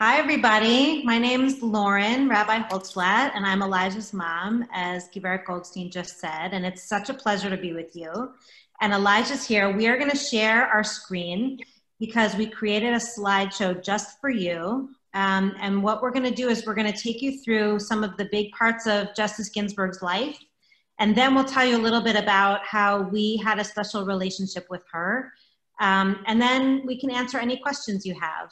Hi, everybody. My name's Lauren Rabbi Holtzblatt, and I'm Elijah's mom, as Kibera Goldstein just said, and it's such a pleasure to be with you. And Elijah's here. We are going to share our screen because we created a slideshow just for you. And what we're going to do is we're going to take you through some of the big parts of Justice Ginsburg's life, and then we'll tell you a little bit about how we had a special relationship with her. And then we can answer any questions you have.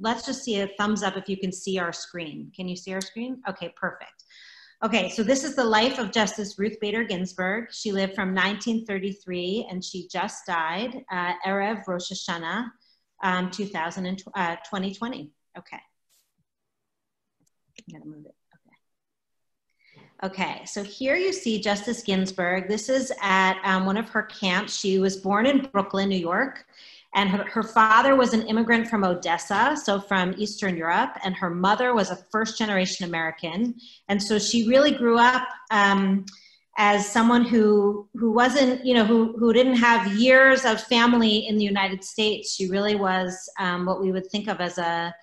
Let's just see a thumbs up if you can see our screen. Can you see our screen? Okay, perfect. Okay, so this is the life of Justice Ruth Bader Ginsburg. She lived from 1933 and she just died, Erev Rosh Hashanah, 2020. Okay. I'm gonna move it. Okay, so here you see Justice Ginsburg. This is at one of her camps. She was born in Brooklyn, New York, and her father was an immigrant from Odessa, so from Eastern Europe, and her mother was a first-generation American. And so she really grew up as someone who wasn't, you know, who didn't have years of family in the United States. She really was what we would think of as a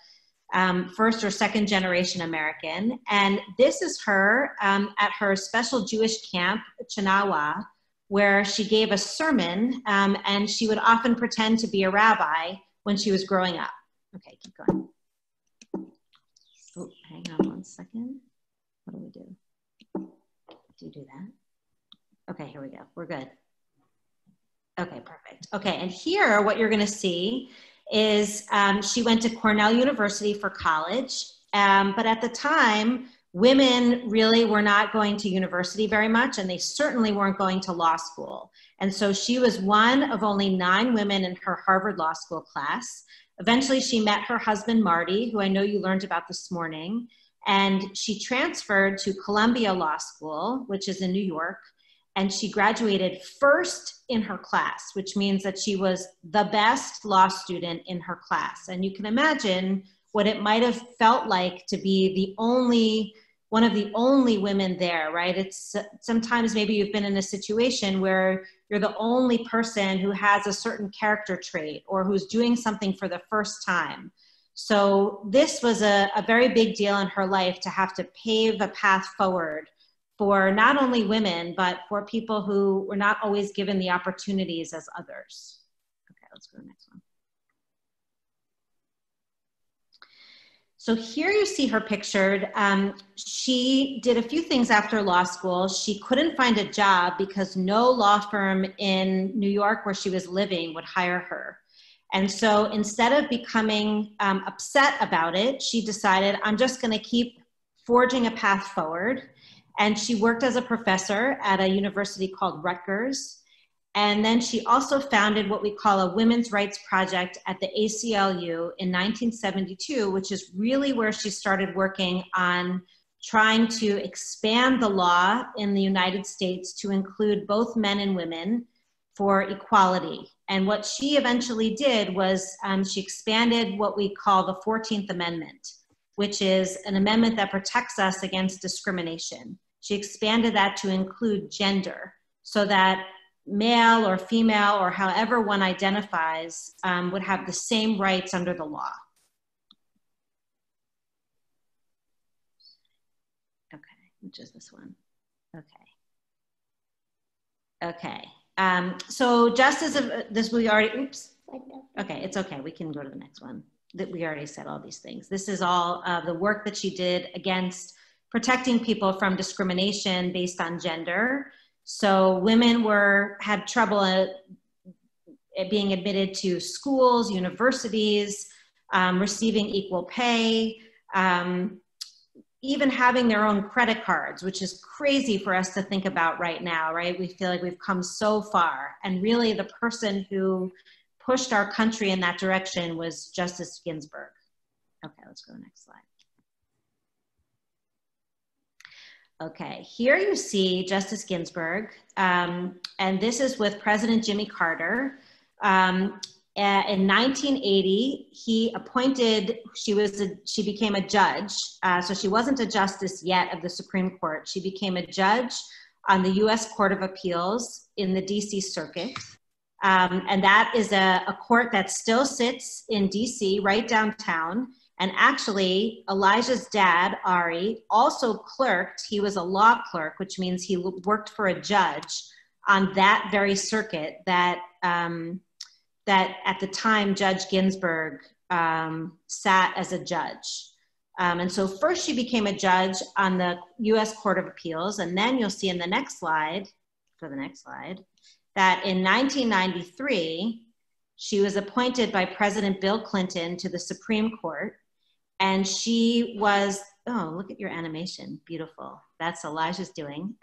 first or second generation American. And this is her at her special Jewish camp, Chinawa, where she gave a sermon and she would often pretend to be a rabbi when she was growing up. Okay, keep going. Oh, hang on one second. What do we do? Do you do that? Okay, here we go. We're good. Okay, perfect. Okay, and here what you're gonna see is she went to Cornell University for college, but at the time, women really were not going to university very much, and they certainly weren't going to law school. And so she was one of only 9 women in her Harvard Law School class. Eventually, she met her husband, Marty, who I know you learned about this morning, and she transferred to Columbia Law School, which is in New York, and she graduated first in her class, which means that she was the best law student in her class. And you can imagine what it might have felt like to be the only, one of the only women there, right? It's sometimes maybe you've been in a situation where you're the only person who has a certain character trait or who's doing something for the first time. So this was a very big deal in her life to have to pave a path forward for not only women, but for people who were not always given the opportunities as others. Okay, let's go to the next one. So here you see her pictured. She did a few things after law school. She couldn't find a job because no law firm in New York where she was living would hire her. And so instead of becoming upset about it, she decided, I'm just gonna keep forging a path forward. And she worked as a professor at a university called Rutgers. And then she also founded what we call a women's rights project at the ACLU in 1972, which is really where she started working on trying to expand the law in the United States to include both men and women for equality. And what she eventually did was she expanded what we call the 14th Amendment, which is an amendment that protects us against discrimination. She expanded that to include gender so that male or female or however one identifies would have the same rights under the law. Okay, which is this one? Okay. Okay, so just as of this, we already, oops. Okay, it's okay, we can go to the next one. That we already said all these things. This is all the work that she did against protecting people from discrimination based on gender. So women had trouble at being admitted to schools, universities, receiving equal pay, even having their own credit cards, which is crazy for us to think about right now, right? We feel like we've come so far. And really the person who pushed our country in that direction was Justice Ginsburg. Okay, let's go to the next slide. Okay, here you see Justice Ginsburg, and this is with President Jimmy Carter. In 1980, she became a judge, so she wasn't a justice yet of the Supreme Court. She became a judge on the U.S. Court of Appeals in the D.C. Circuit. And that is a court that still sits in DC, right downtown. And actually, Elijah's dad, Ari, also clerked. He was a law clerk, which means he worked for a judge on that very circuit that, that at the time Judge Ginsburg sat as a judge. And so first she became a judge on the U.S. Court of Appeals. And then you'll see in the next slide, go to the next slide, that in 1993, she was appointed by President Bill Clinton to the Supreme Court. And she was, oh, look at your animation, beautiful. That's Elijah's doing.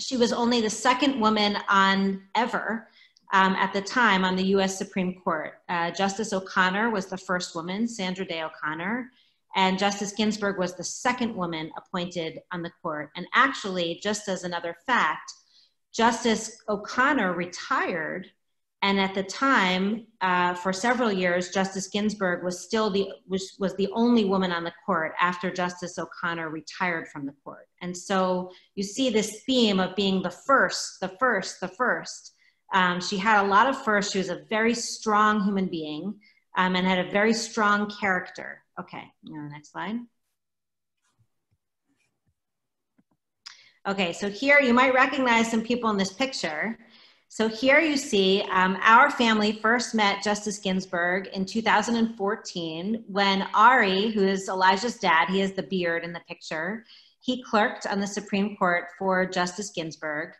She was only the second woman on ever at the time on the US Supreme Court. Justice O'Connor was the first woman, Sandra Day O'Connor, and Justice Ginsburg was the second woman appointed on the court. And actually, just as another fact, Justice O'Connor retired. And at the time, for several years, Justice Ginsburg was still was the only woman on the court after Justice O'Connor retired from the court. And so you see this theme of being the first, the first, the first. She had a lot of firsts. She was a very strong human being and had a very strong character. Okay, next slide. Okay, so here you might recognize some people in this picture. So here you see our family first met Justice Ginsburg in 2014 when Ari, who is Elijah's dad, he has the beard in the picture, he clerked on the Supreme Court for Justice Ginsburg.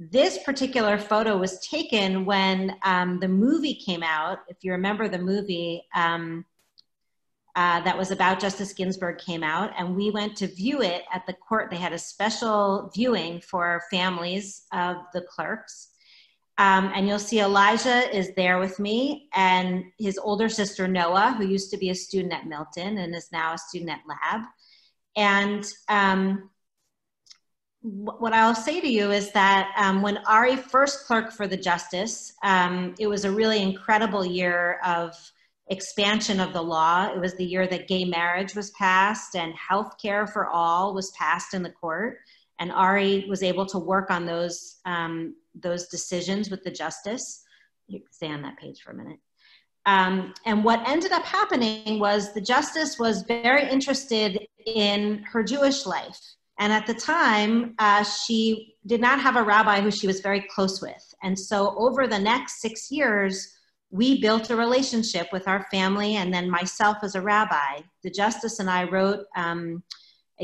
This particular photo was taken when the movie came out. If you remember the movie that was about Justice Ginsburg came out, and we went to view it at the court. They had a special viewing for families of the clerks. And you'll see Elijah is there with me and his older sister, Noah, who used to be a student at Milton and is now a student at Lab. And what I'll say to you is that when Ari first clerked for the justice, it was a really incredible year of expansion of the law. It was the year that gay marriage was passed and health care for all was passed in the court. And Ari was able to work on those decisions with the justice. You can stay on that page for a minute. And what ended up happening was the justice was very interested in her Jewish life. And at the time, she did not have a rabbi who she was very close with. And so over the next 6 years, we built a relationship with our family and then myself as a rabbi. The justice and I wrote a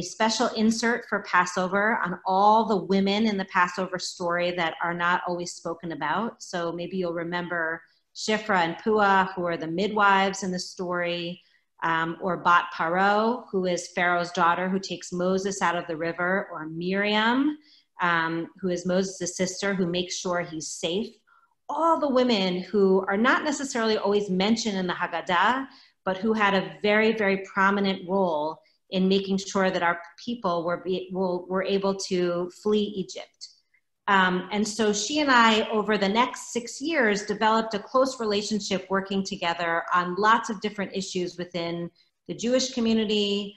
special insert for Passover on all the women in the Passover story that are not always spoken about. So maybe you'll remember Shifra and Puah, who are the midwives in the story, or Bat Paro, who is Pharaoh's daughter who takes Moses out of the river, or Miriam, who is Moses' sister who makes sure he's safe. All the women who are not necessarily always mentioned in the Haggadah, but who had a very, very prominent role in making sure that our people were able to flee Egypt. And so she and I, over the next 6 years, developed a close relationship working together on lots of different issues within the Jewish community,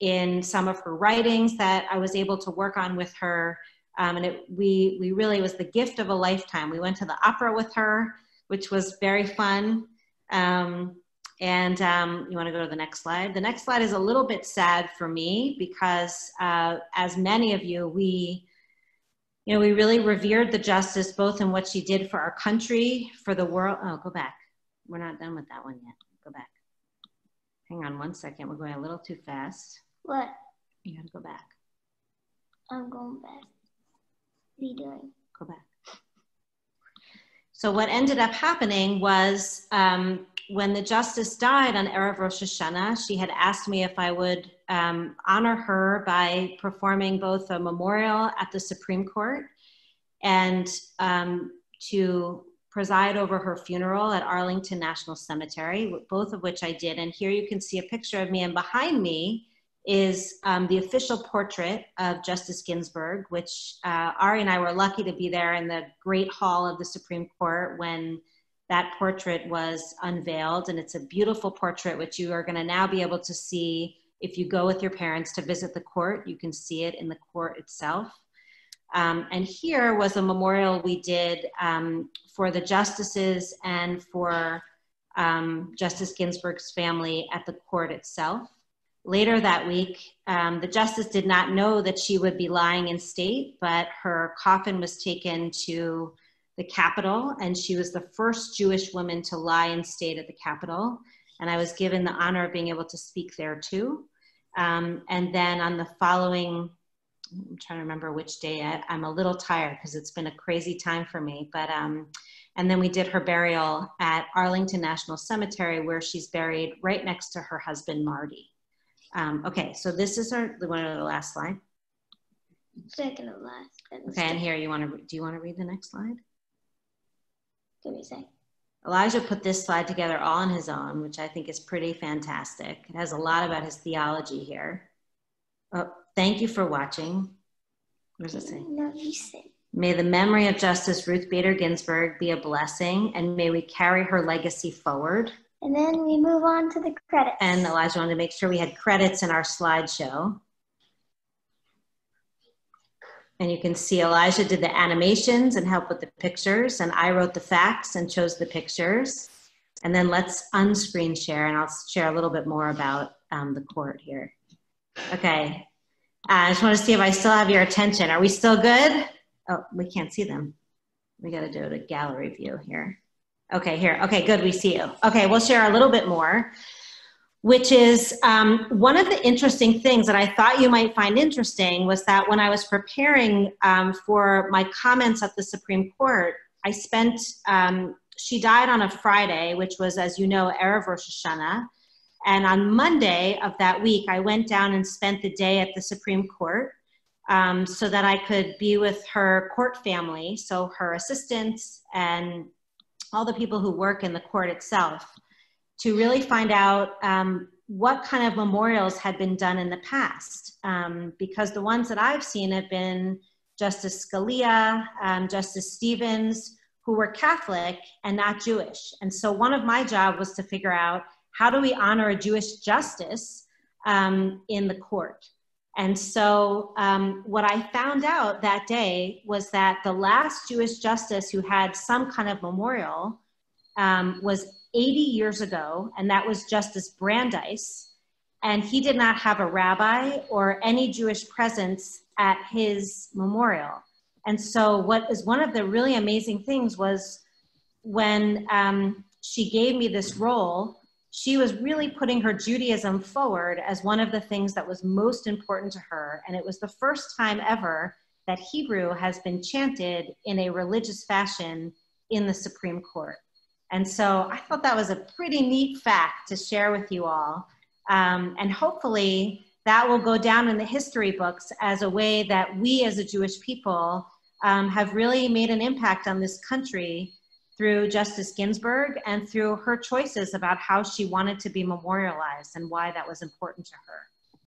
in some of her writings that I was able to work on with her. And we really was the gift of a lifetime. We went to the opera with her, which was very fun. And you want to go to the next slide? The next slide is a little bit sad for me because as many of you, we really revered the justice both in what she did for our country, for the world. Oh, go back. We're not done with that one yet. Go back. Hang on one second. We're going a little too fast. What? You got to go back. I'm going back. What are you doing? Go back. So what ended up happening was, when the justice died on Erev Rosh Hashanah, she had asked me if I would honor her by performing both a memorial at the Supreme Court and to preside over her funeral at Arlington National Cemetery, both of which I did. And here you can see a picture of me, and behind me is the official portrait of Justice Ginsburg, which Ari and I were lucky to be there in the Great Hall of the Supreme Court when that portrait was unveiled, and it's a beautiful portrait, which you are going to now be able to see if you go with your parents to visit the court. You can see it in the court itself. And here was a memorial we did for the justices and for Justice Ginsburg's family at the court itself. Later that week, the justice did not know that she would be lying in state, but her coffin was taken to the Capitol, and she was the first Jewish woman to lie in state at the Capitol. And I was given the honor of being able to speak there too. And then on the following, I'm trying to remember which day, I'm a little tired because it's been a crazy time for me, but and then we did her burial at Arlington National Cemetery, where she's buried right next to her husband, Marty. Okay, so this is our, we want to go to the last slide. Second to last. Okay, and here, do you want to read the next slide? Give me a second. Elijah put this slide together all on his own, which I think is pretty fantastic. It has a lot about his theology here. Oh, thank you for watching. What does it say? No, you say. May the memory of Justice Ruth Bader Ginsburg be a blessing, and may we carry her legacy forward. And then we move on to the credits. And Elijah wanted to make sure we had credits in our slideshow. And you can see Elijah did the animations and helped with the pictures, and I wrote the facts and chose the pictures. And then let's unscreen share, and I'll share a little bit more about the court here. Okay, I just want to see if I still have your attention. Are we still good? Oh, we can't see them. We got to do a gallery view here. Okay, here. Okay, good. We see you. Okay, we'll share a little bit more, which is one of the interesting things that I thought you might find interesting was that when I was preparing for my comments at the Supreme Court, I spent, she died on a Friday, which was, as you know, Erev Rosh Hashanah. And on Monday of that week, I went down and spent the day at the Supreme Court so that I could be with her court family, so her assistants and all the people who work in the court itself, to really find out what kind of memorials had been done in the past. Because the ones that I've seen have been Justice Scalia, Justice Stevens, who were Catholic and not Jewish. And so one of my job was to figure out, how do we honor a Jewish justice in the court? And so what I found out that day was that the last Jewish justice who had some kind of memorial was 80 years ago, and that was Justice Brandeis. And he did not have a rabbi or any Jewish presence at his memorial. And so what is one of the really amazing things was when she gave me this role, she was really putting her Judaism forward as one of the things that was most important to her. And it was the first time ever that Hebrew has been chanted in a religious fashion in the Supreme Court. And so I thought that was a pretty neat fact to share with you all. And hopefully that will go down in the history books as a way that we as a Jewish people have really made an impact on this country through Justice Ginsburg and through her choices about how she wanted to be memorialized and why that was important to her.